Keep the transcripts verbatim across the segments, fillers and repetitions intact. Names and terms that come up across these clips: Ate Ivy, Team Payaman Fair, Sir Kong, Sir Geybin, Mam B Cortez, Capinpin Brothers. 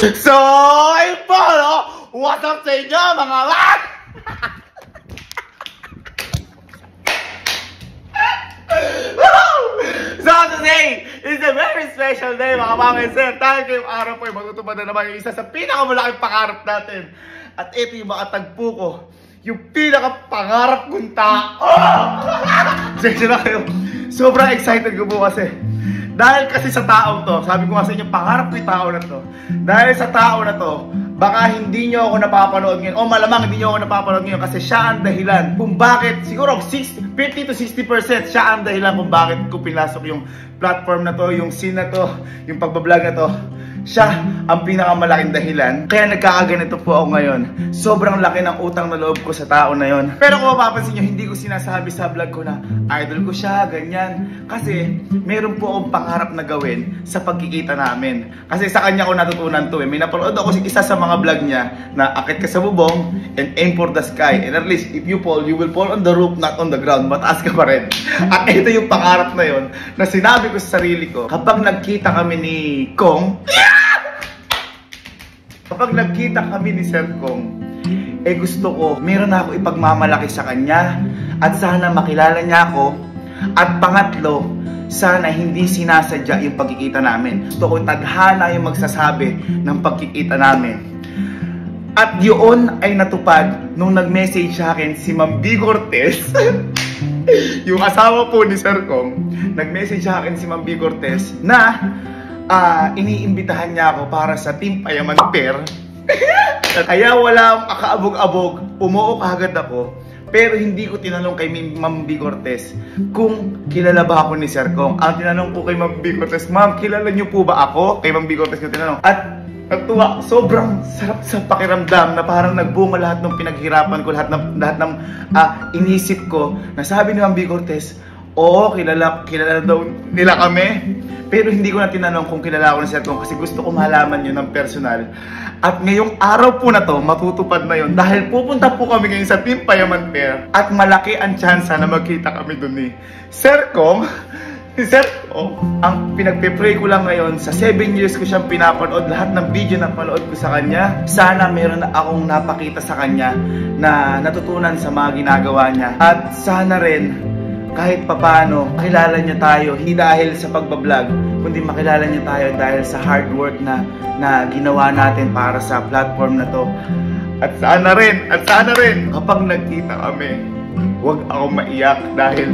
So, ayun po, no? What's up sa inyo, mga mat? So, today is a very special day, mga mga sir. Tayo kayong araw po, magtutupad na naman yung isa sa pinakamalaking pangarap natin. At ito yung mga tagpo ko. Yung pinakapangarap kong tao. Sige na kayo. Sobrang excited ko po kasi. Dahil kasi sa taong to, sabi ko nga sa inyo, pangarap ko yung tao na to. Dahil sa tao na to, baka hindi nyo ako napapanood ngayon. O malamang hindi nyo ako napapanood ngayon kasi siya ang dahilan kung bakit, siguro fifty to sixty percent siya ang dahilan kung bakit ko pinasok yung platform na to, yung scene na to, yung pagbablog na to. Siya ang pinakamalaking dahilan kaya nagkakaganito po ako ngayon. Sobrang laki ng utang na loob ko sa tao na yon. Pero kung mapapansin nyo, hindi ko sinasabi sa vlog ko na idol ko siya, ganyan. Kasi meron po akong pangarap na gawin sa pagkikita namin. Kasi sa kanya ko natutunan to eh. May napanood ako isa sa mga vlog niya na akit ka sa bubong and aim for the sky. And at least if you fall, you will fall on the roof, not on the ground. Mataas ka pa rin. At ito yung pangarap na yon na sinabi ko sa sarili ko kapag nagkita kami ni Kong. Kapag nagkita kami ni Sir Kong, eh gusto ko, meron na ako ipagmamalaki sa kanya at sana makilala niya ako. At pangatlo, sana hindi sinasadya yung pagkikita namin. Gusto ko tadhana yung magsasabi ng pagkikita namin. At yun ay natupad nung nag-message sa akin si Mam B Cortez. Yung asawa po ni Sir Kong, nag-message sa akin si Mam B Cortez na Uh, iniimbitahan niya ako para sa Team Payaman Fair. Kaya walang akaabog-abog, umuok agad ako. Pero hindi ko tinanong kay Mam B Cortez kung kilala ba ako ni Sir Kong. Ang tinanong ko kay Mam B Cortez, "Ma'am, kilala niyo po ba ako?" Kay Mam B Cortez yung tinanong. At natuwa, sobrang sarap sa pakiramdam na parang nagbunga lahat ng pinaghirapan ko, lahat ng, lahat ng uh, inisip ko. Nasabi ni Mam B Cortez, "Oo, kilala, kilala daw nila kami." Pero hindi ko na tinanong kung kilala ko ni Sir Kong kasi gusto ko malaman yun ng personal. At ngayong araw po na to, matutupad na yun dahil pupunta po kami ngayon sa Team Payaman Fair at malaki ang chance na magkita kami dun ni Sir Kong. Sir Kong, ang pinagpe-pray ko lang ngayon, sa seven years ko siyang pinapanood, lahat ng video na panood ko sa kanya, sana meron na akong napakita sa kanya na natutunan sa mga ginagawa niya. At sana rin, kahit papano, makilala niya tayo hindi dahil sa pagbablog, kundi makilala niya tayo dahil sa hard work na, na ginawa natin para sa platform na to. At sana rin, at sana rin, kapag nagkita kami, huwag ako maiyak dahil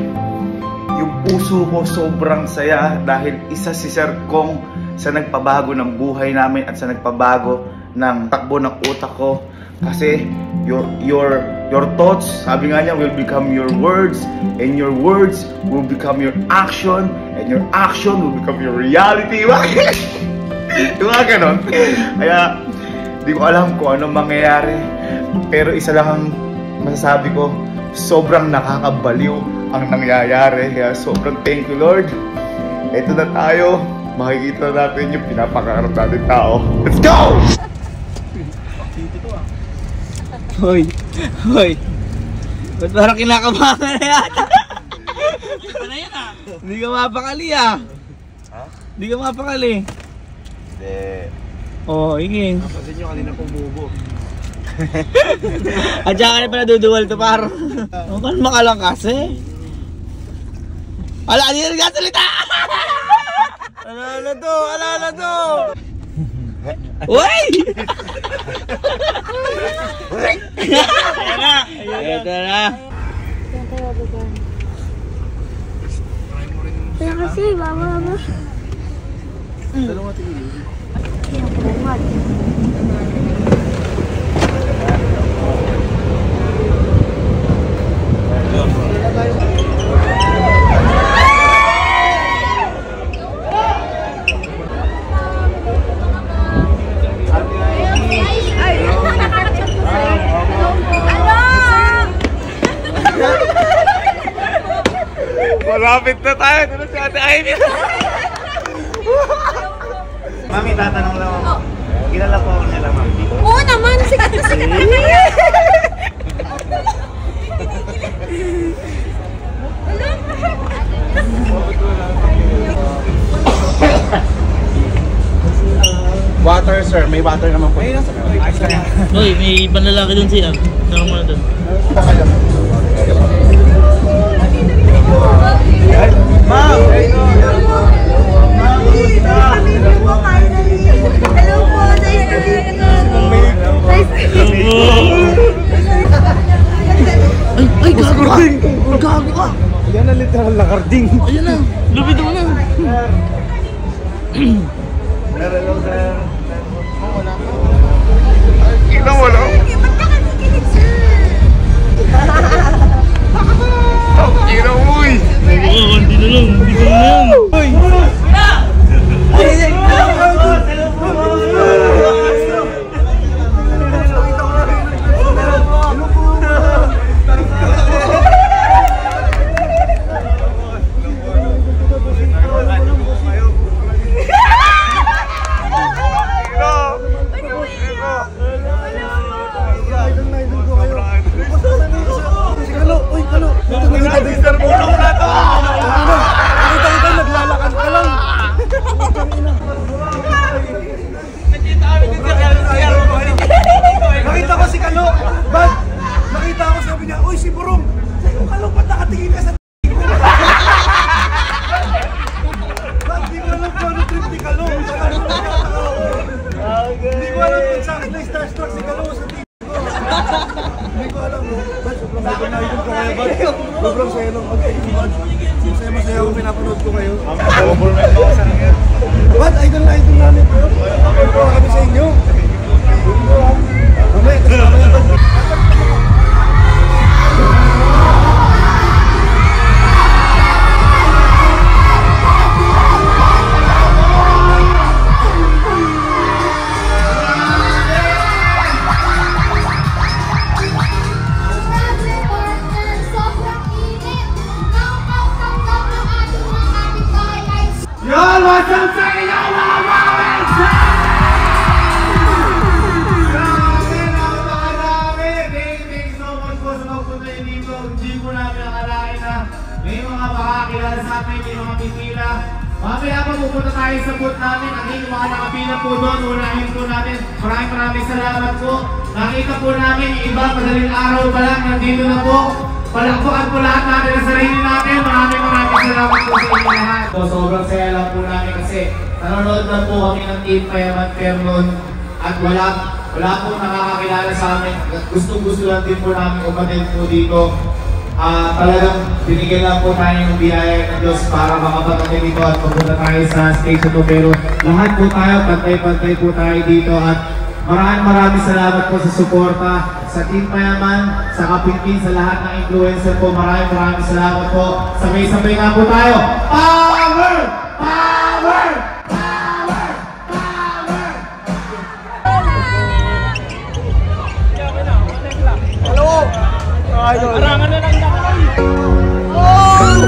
yung puso ko sobrang saya dahil isa si Sir Kong sa nagpabago ng buhay namin at sa nagpabago ng takbo ng utak ko. Kasi your, your, your thoughts, sabi nga niya, will become your words. And your words will become your action. And your action will become your reality. Diba ganon? Kaya, di ko alam kung anong mangyayari. Pero isa lang ang masasabi ko, sobrang nakakabaliw ang nangyayari. Kaya sobrang thank you Lord. Ito na tayo. Makikita natin yung pinapakarap natin tao. Let's go! Hoy, hoy. Ba't parang kinakabahan na yata? Hindi pa na yan ah. Hindi ka mapakali ah. Ha? Hindi ka mapakali. Hindi. Oo, hingin. Kapasin nyo kanina kong bubo. At saka kanina pa naduduwal to parang. Huwag ka naman makalang kasi. Ala, hindi na nagkasalita! Alala to, alala to! Uy! Ayan na! Ayan na! Kaya kasi, baba ba? Dalawang tingin. Malapit na tayo, doon na si Ate Ivy. Mami, tatanong lang ako. Kilala po ako nila, Mami. Oo naman, sikat na sikat na niya. Water, sir. May water naman po. Ayun, ice kaya. Uy, may ibang lalaki doon siya. Tanong mo na doon. Ma'am! Ma'am! Hello po, finally! Hello po! Nice to meet you! Nice to meet you! Ay! Ay! Gago ka! Gago ka! Ayan na, literal lakarding! Ayan na! Lupit mo na! Hello, sir! Wala pa! Ito wala! Ba't ka nakikinig, sir? Ina uy! Hindi na lang! Hindi na lang! Uy! Pero lahat po tayo, pantay-pantay po tayo dito at maraming maraming salamat po sa suporta sa Team Payaman, sa Kapinpin, sa lahat ng influencer po. Maraming maraming salamat po. Sabay-sabay nga po tayo. Power! Power! Power! Power! Hello! Hello! Marangan na lang dahil! Oh! Ano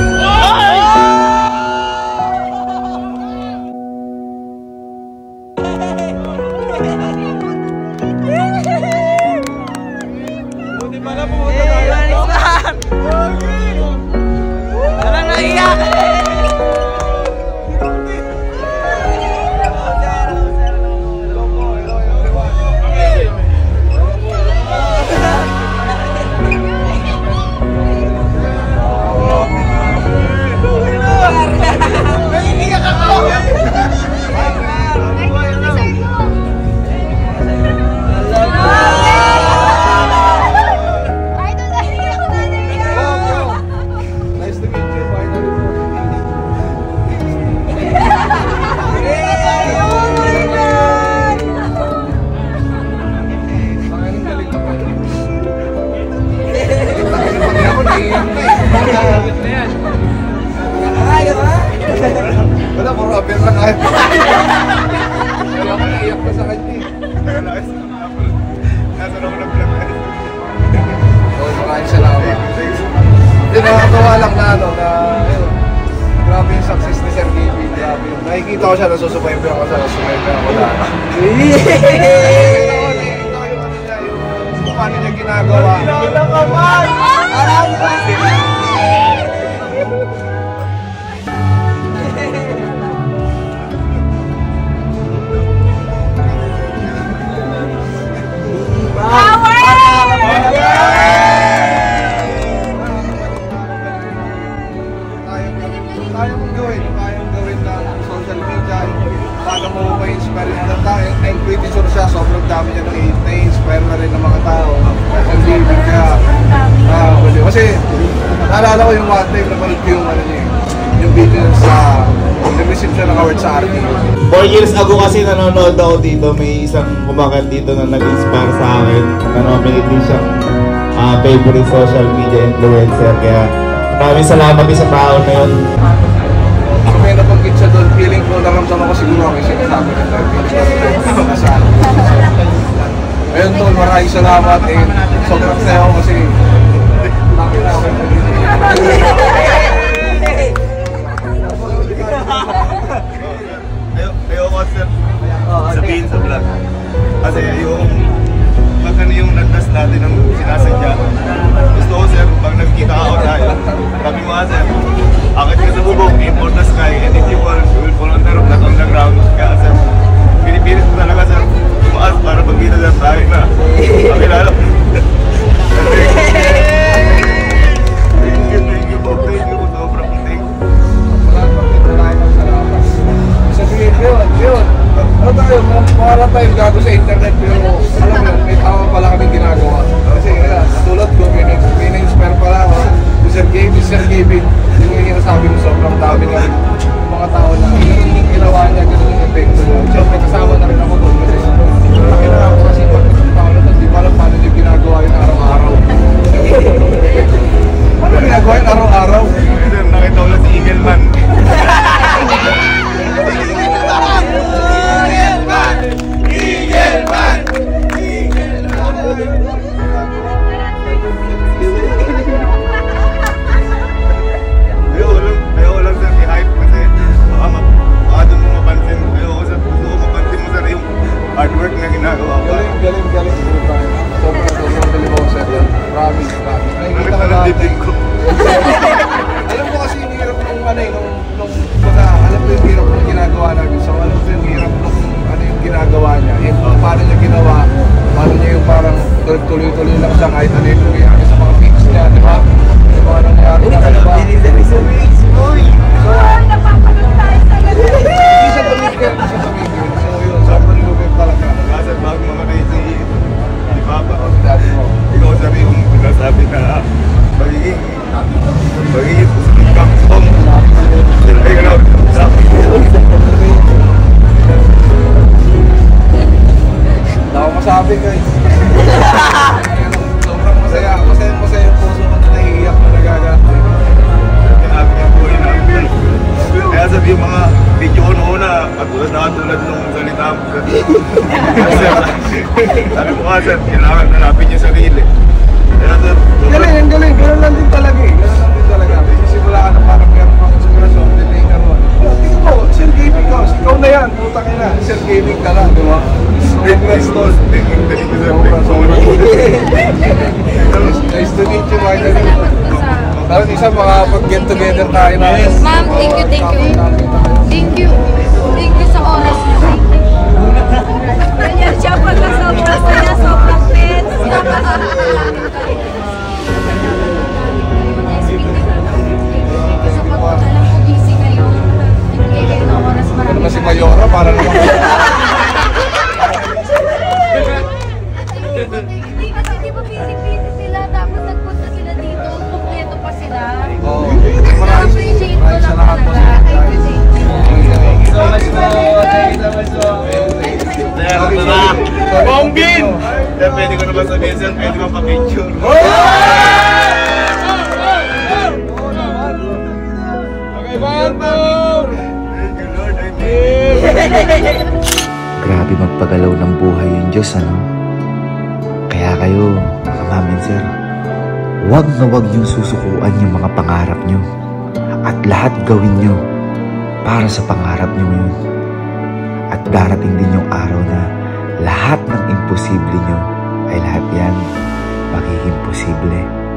Naalala ko yung one time na panood ko yung ano niya, yung video sa nag-receive siya ng award sa R T. Four years ago kasi nanonood ako dito, may isang kumakanta dito na nag-inspire sa akin. Ano, may hindi siyang uh, favorite social media influencer, kaya maraming salamat din sa tao na yun. So may nabanggit siya doon, feeling ko, naramdaman ko siguro ako kasi sabi ng tao, feeling ko sa ayun doon, maraming salamat eh. Sobrang saya ko kasi nakita ko yung ayoko sabihin sa vlog kasi yung magkano yung nagdas natin ang sinasadya. Gusto ko sir, pag nagkita ako tayo sabi mo ka sir, akit ka sa bubong, import the sky and if you want, you will fall on the road not on the ground. Kaya sir, pinipilit ko talaga sir tumaas para pagkita sir tayo na pakilala. Thank you, thank you po, thank you po, sobrang thank you. Maraming pagkita tayo ng salamat. Sabihin, yun, yun. Ano tayo, maharap tayo gago sa internet pero alam mo, may tama pala kaming ginagawa. Kasi kaya, tulad ko, may na-inspire pala ako. Si Sir Geybin, Sir Geybin, yung yung nasabi mo sobrang dami ng mga tao na ginawa niya, ganun yung epekto niya. So, may kasama na rin ako doon. Nakita ako kasi pag isang tao na hindi pala paano niyo ginagawa yung araw-araw. Paano ginagawa yung araw-araw? Nakita ko lang si Eagleman. Hardwork na ginagawa ko. Galing, galing, galing. Sobrang galing ako, sir. Marami, marami. Marami pa ng dibdib ko. Alam ko kasi yung hirap nung ano eh, nung, nung, baka, alam ko yung hirap nung ginagawa namin. So, alam ko yung hirap nung, ano yung ginagawa niya. Yung paano niya ginawa, paano niya yung parang tuloy-tuloy lang siya kahit ano yung nangyari sa mga pics niya, di ba? Yung mga nangyari na ano ba? Hindi sa mga pics, boy! So, napapanood tayo sa'yo! Hindi siya tumigil, hindi siya tumigil. So, yun, sobrang talaga. Kasi bago mga naisi, di ba ba? Ikaw sabi yung pinasabi na magiging magiging kakpong. Ay gano'n. Wala akong masabi guys. Sobrang masaya. Masaya masaya yung puso ko na nahihiyak na nagagat. Kinabi niya po yun ang kaya sabi yung mga video ko noon na katulad na katulad nung salita mo. Sabi ko nga sir, kailangan nalapin yung sarili. Galing, ang galing. Ganun lang din talaga eh. Ganun lang din talaga. Sisimulaan na parang meron pang konsigrasyon. Delay ka ron. Tingin mo, Sir Geybin ka. Ikaw na yan. Puta ka na. Sir Geybin ka lang. Diba? Big nice to meet you. Nice to meet you, Michael. Dapat isa makapag-get together tayo na. Ma'am, thank you, thank you. Thank you. Thank you sa oras niyo. Ganyan siya pagka-sobras niya, sobrang pets. Kasi pag alam ko busy kayo, hindi kayo ng oras marami. Ano na si Mayora para naman. Hindi kasi di ba busy-busy sila, tapos nagpunta sila dito, kumpleto pa sila. Oo. Na-appreciate ko lang talaga. Thank you so much po. There na ba? Bong Bin! Pwede ko na ba sabihin sir? Pwede ko pa-picture. Okay, Barton! Thank you Lord, I mean. Grabe magpagalaw ng buhay yung Diyos, ano? Kaya kayo, mga mamin sir, huwag na huwag niyong susukuan yung mga pangarap niyo. At lahat gawin niyo para sa pangarap niyo yun. At darating din yung araw na lahat ng imposible niyo ay lahat yan magiging posible.